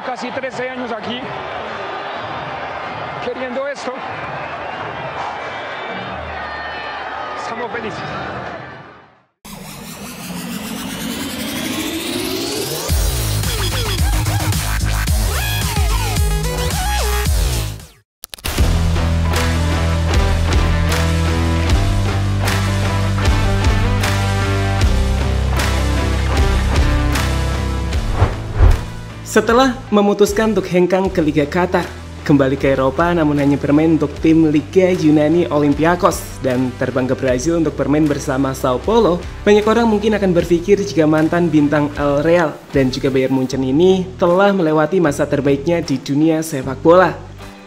Llevo casi 13 años aquí queriendo esto. Estamos felices. Setelah memutuskan untuk hengkang ke Liga Qatar, kembali ke Eropa namun hanya bermain untuk tim Liga Yunani Olympiakos dan terbang ke Brazil untuk bermain bersama Sao Paulo, banyak orang mungkin akan berpikir jika mantan bintang El Real dan juga Bayern München ini telah melewati masa terbaiknya di dunia sepak bola.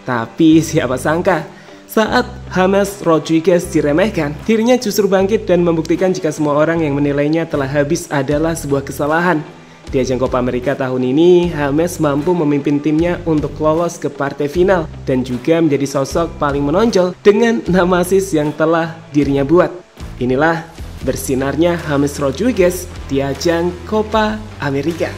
Tapi siapa sangka, saat James Rodriguez diremehkan, dirinya justru bangkit dan membuktikan jika semua orang yang menilainya telah habis adalah sebuah kesalahan. Di ajang Copa America tahun ini, James mampu memimpin timnya untuk lolos ke partai final dan juga menjadi sosok paling menonjol dengan nama assist yang telah dirinya buat. Inilah bersinarnya James Rodriguez di ajang Copa America.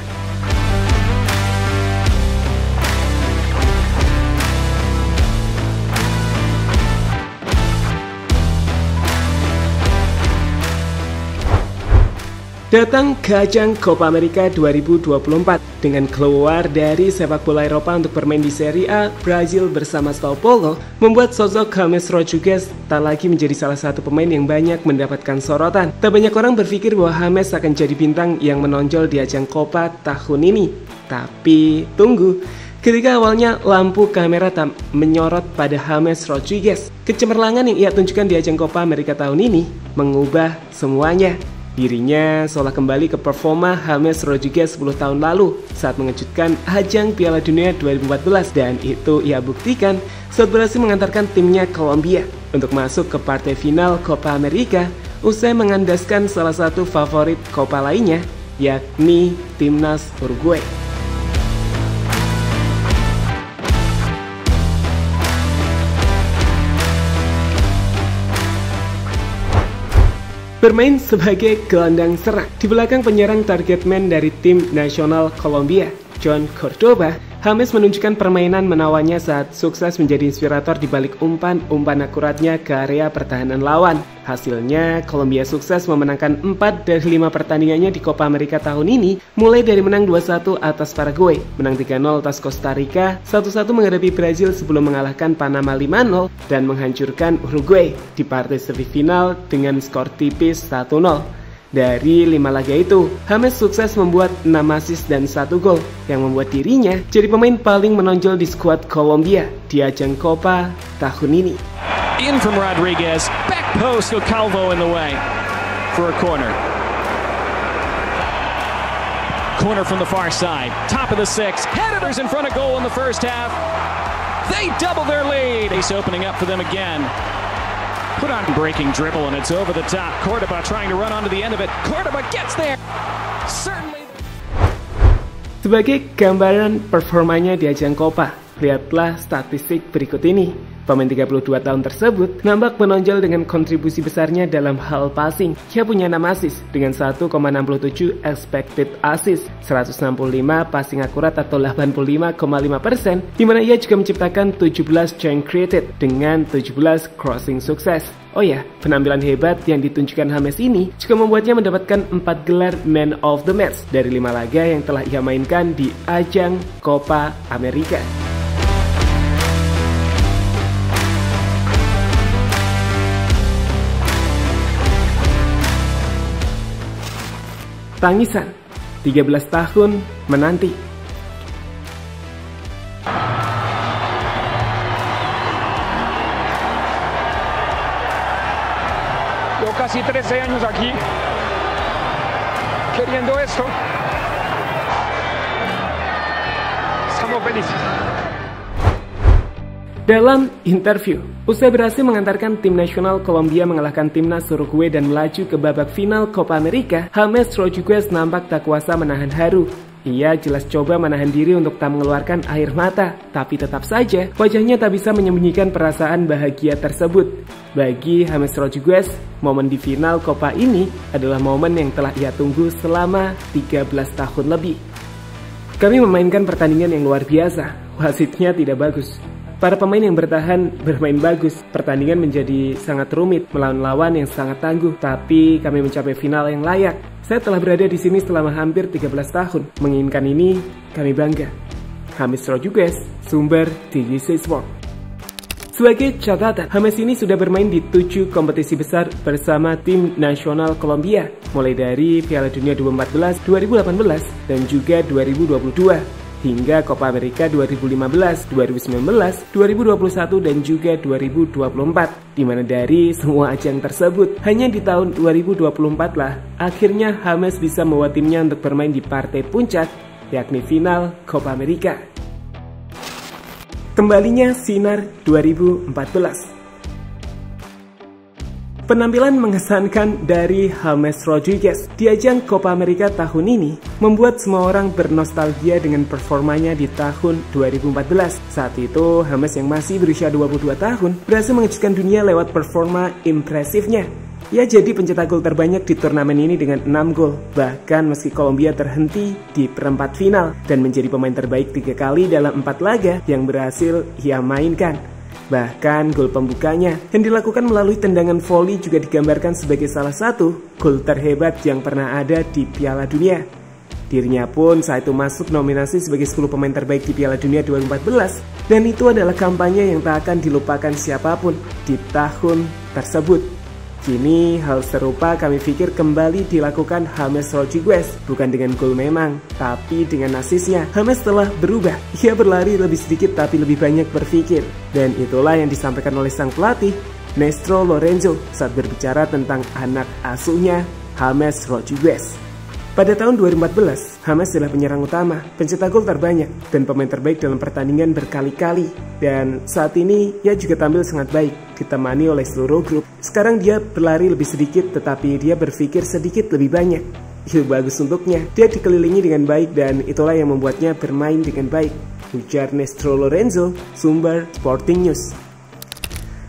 Datang ke ajang Copa America 2024 dengan keluar dari sepak bola Eropa untuk bermain di Serie A Brazil bersama Sao Paulo membuat sosok James Rodriguez tak lagi menjadi salah satu pemain yang banyak mendapatkan sorotan. Tak banyak orang berpikir bahwa James akan jadi bintang yang menonjol di ajang Copa tahun ini. Tapi tunggu, ketika awalnya lampu kamera tak menyorot pada James Rodriguez, kecemerlangan yang ia tunjukkan di ajang Copa America tahun ini mengubah semuanya. Dirinya seolah kembali ke performa James Rodriguez 10 tahun lalu saat mengejutkan ajang Piala Dunia 2014, dan itu ia buktikan saat berhasil mengantarkan timnya Kolombia untuk masuk ke partai final Copa America usai mengandaskan salah satu favorit Copa lainnya, yakni timnas Uruguay. Bermain sebagai gelandang serang di belakang penyerang target man dari tim nasional Kolombia, John Cordoba, James menunjukkan permainan menawannya saat sukses menjadi inspirator di balik umpan-umpan akuratnya ke area pertahanan lawan. Hasilnya, Kolombia sukses memenangkan 4 dari 5 pertandingannya di Copa America tahun ini, mulai dari menang 2-1 atas Paraguay, menang 3-0 atas Costa Rica, 1-1 menghadapi Brazil sebelum mengalahkan Panama 5-0, dan menghancurkan Uruguay di partai semifinal dengan skor tipis 1-0. Dari 5 laga itu, James sukses membuat 6 assist dan 1 gol yang membuat dirinya jadi pemain paling menonjol di skuad Kolombia di ajang Copa tahun ini. In from Rodriguez, back post to Calvo in the way for a corner. Corner from the far side, top of the six, headers in front of goal in the first half. They double their lead. He's opening up for them again. Put on breaking dribble and it's over the top. Cordoba trying to run onto the end of it. Cordoba gets there. Certainly. Sebagai gambaran performanya di ajang Copa, lihatlah statistik berikut ini. Pemain 32 tahun tersebut nampak menonjol dengan kontribusi besarnya dalam hal passing. Dia punya 6 assist dengan 1,67 expected assist, 165 passing akurat atau 85,5%, di mana ia juga menciptakan 17 chance created dengan 17 crossing sukses. Oh ya, penampilan hebat yang ditunjukkan James ini juga membuatnya mendapatkan 4 gelar Man of the Match dari 5 laga yang telah ia mainkan di ajang Copa America. Tangisan, 13 tahun menanti. Yo casi 13 años aquí, queriendo esto. Estamos felices. Dalam interview, usai berhasil mengantarkan tim nasional Kolombia mengalahkan timnas Uruguay dan melaju ke babak final Copa America, James Rodriguez nampak tak kuasa menahan haru. Ia jelas coba menahan diri untuk tak mengeluarkan air mata, tapi tetap saja wajahnya tak bisa menyembunyikan perasaan bahagia tersebut. Bagi James Rodriguez, momen di final Copa ini adalah momen yang telah ia tunggu selama 13 tahun lebih. Kami memainkan pertandingan yang luar biasa, wasitnya tidak bagus. Para pemain yang bertahan bermain bagus, pertandingan menjadi sangat rumit, melawan lawan yang sangat tangguh, tapi kami mencapai final yang layak. Saya telah berada di sini selama hampir 13 tahun, menginginkan ini kami bangga. James Rodriguez, sumber TGC Sport. Sebagai catatan, James ini sudah bermain di 7 kompetisi besar bersama tim nasional Kolombia, mulai dari Piala Dunia 2014, 2018, dan juga 2022. Hingga Copa America 2015, 2019, 2021, dan juga 2024, dimana dari semua ajang tersebut, hanya di tahun 2024 lah, akhirnya James bisa membawa timnya untuk bermain di partai puncak, yakni final Copa America. Kembalinya Sinar 2014. Penampilan mengesankan dari James Rodriguez di ajang Copa America tahun ini membuat semua orang bernostalgia dengan performanya di tahun 2014. Saat itu, James yang masih berusia 22 tahun berhasil mengejutkan dunia lewat performa impresifnya. Ia jadi pencetak gol terbanyak di turnamen ini dengan 6 gol, bahkan meski Kolombia terhenti di perempat final dan menjadi pemain terbaik 3 kali dalam 4 laga yang berhasil ia mainkan. Bahkan gol pembukanya yang dilakukan melalui tendangan voli juga digambarkan sebagai salah satu gol terhebat yang pernah ada di Piala Dunia. Dirinya pun saat itu masuk nominasi sebagai 10 pemain terbaik di Piala Dunia 2014, dan itu adalah kampanye yang tak akan dilupakan siapapun di tahun tersebut. Kini hal serupa kami pikir kembali dilakukan James Rodriguez, bukan dengan gol memang, tapi dengan asisnya. James telah berubah, ia berlari lebih sedikit tapi lebih banyak berpikir. Dan itulah yang disampaikan oleh sang pelatih, Nestor Lorenzo, saat berbicara tentang anak asuhnya, James Rodriguez. Pada tahun 2014, James adalah penyerang utama, pencetak gol terbanyak, dan pemain terbaik dalam pertandingan berkali-kali. Dan saat ini, ia juga tampil sangat baik, ditemani oleh seluruh grup. Sekarang dia berlari lebih sedikit, tetapi dia berpikir sedikit lebih banyak. Itu bagus untuknya, dia dikelilingi dengan baik, dan itulah yang membuatnya bermain dengan baik. Ujar Nestor Lorenzo, sumber Sporting News.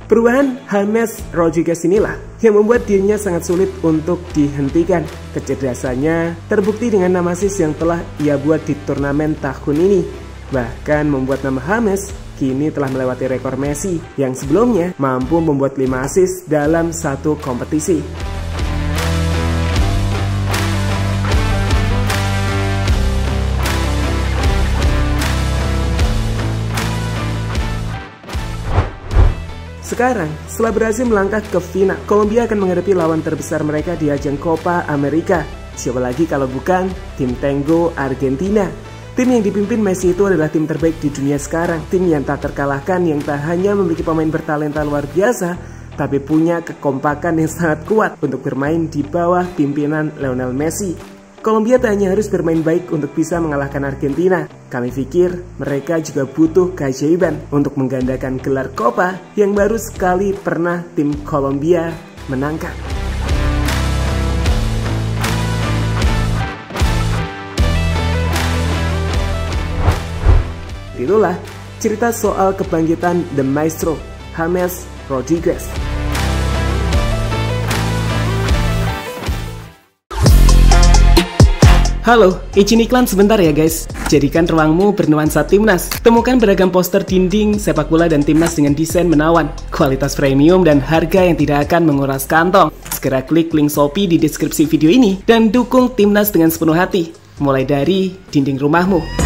Perubahan James Rodriguez inilah yang membuat dirinya sangat sulit untuk dihentikan. Kecerdasannya terbukti dengan nama asis yang telah ia buat di turnamen tahun ini. Bahkan membuat nama James kini telah melewati rekor Messi yang sebelumnya mampu membuat 5 asis dalam satu kompetisi. Sekarang, setelah Brazil melangkah ke final, Kolombia akan menghadapi lawan terbesar mereka di ajang Copa America. Siapa lagi kalau bukan tim Tango Argentina. Tim yang dipimpin Messi itu adalah tim terbaik di dunia sekarang. Tim yang tak terkalahkan, yang tak hanya memiliki pemain bertalenta luar biasa, tapi punya kekompakan yang sangat kuat untuk bermain di bawah pimpinan Lionel Messi. Kolombia tak hanya harus bermain baik untuk bisa mengalahkan Argentina. Kami pikir mereka juga butuh keajaiban untuk menggandakan gelar Copa yang baru sekali pernah tim Kolombia menangkan. Itulah cerita soal kebangkitan The Maestro, James Rodriguez. Halo, izin iklan sebentar ya guys. Jadikan ruangmu bernuansa timnas. Temukan beragam poster dinding, sepak bola dan timnas dengan desain menawan, kualitas premium dan harga yang tidak akan menguras kantong. Segera klik link Shopee di deskripsi video ini dan dukung timnas dengan sepenuh hati. Mulai dari dinding rumahmu.